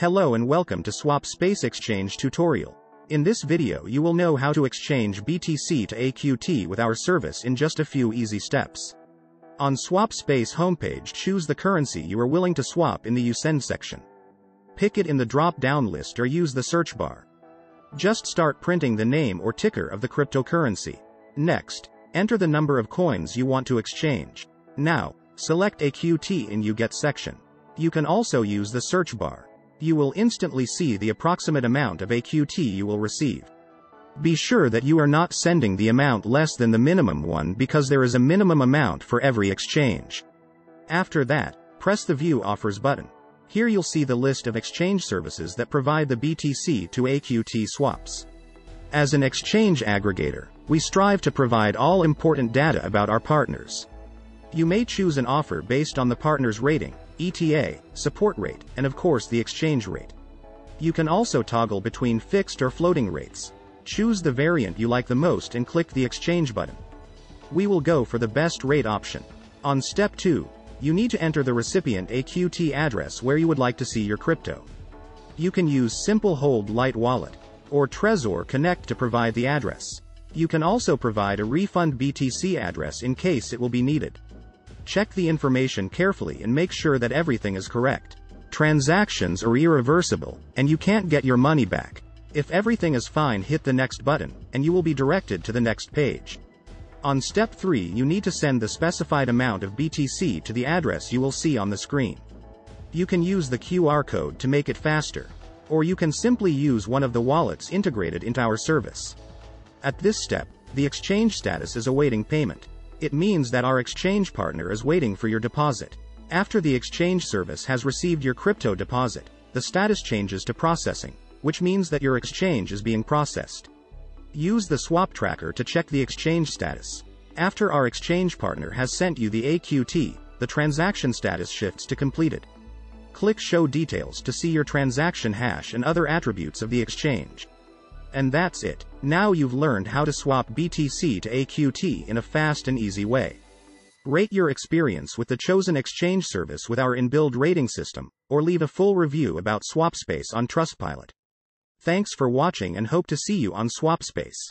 Hello and welcome to SwapSpace Exchange Tutorial. In this video you will know how to exchange BTC to AQT with our service in just a few easy steps. On SwapSpace homepage, choose the currency you are willing to swap in the You Send section. Pick it in the drop-down list or use the search bar. Just start printing the name or ticker of the cryptocurrency. Next, enter the number of coins you want to exchange. Now, select AQT in You Get section. You can also use the search bar. You will instantly see the approximate amount of AQT you will receive. Be sure that you are not sending the amount less than the minimum one, because there is a minimum amount for every exchange. After that, press the View Offers button. Here you'll see the list of exchange services that provide the BTC to AQT swaps. As an exchange aggregator, we strive to provide all important data about our partners. You may choose an offer based on the partner's rating, ETA, support rate, and of course the exchange rate. You can also toggle between fixed or floating rates. Choose the variant you like the most and click the exchange button. We will go for the best rate option. On step 2, you need to enter the recipient AQT address where you would like to see your crypto. You can use Simple Hold Lite Wallet or Trezor Connect to provide the address. You can also provide a refund BTC address in case it will be needed. Check the information carefully and make sure that everything is correct. Transactions are irreversible, and you can't get your money back. If everything is fine, hit the next button, and you will be directed to the next page. On step 3, you need to send the specified amount of BTC to the address you will see on the screen. You can use the QR code to make it faster, or you can simply use one of the wallets integrated into our service. At this step, the exchange status is awaiting payment. It means that our exchange partner is waiting for your deposit. After the exchange service has received your crypto deposit, the status changes to processing, which means that your exchange is being processed. Use the swap tracker to check the exchange status. After our exchange partner has sent you the AQT, the transaction status shifts to completed. Click Show Details to see your transaction hash and other attributes of the exchange. And that's it. Now you've learned how to swap BTC to AQT in a fast and easy way. Rate your experience with the chosen exchange service with our inbuilt rating system, or leave a full review about SwapSpace on Trustpilot. Thanks for watching and hope to see you on SwapSpace.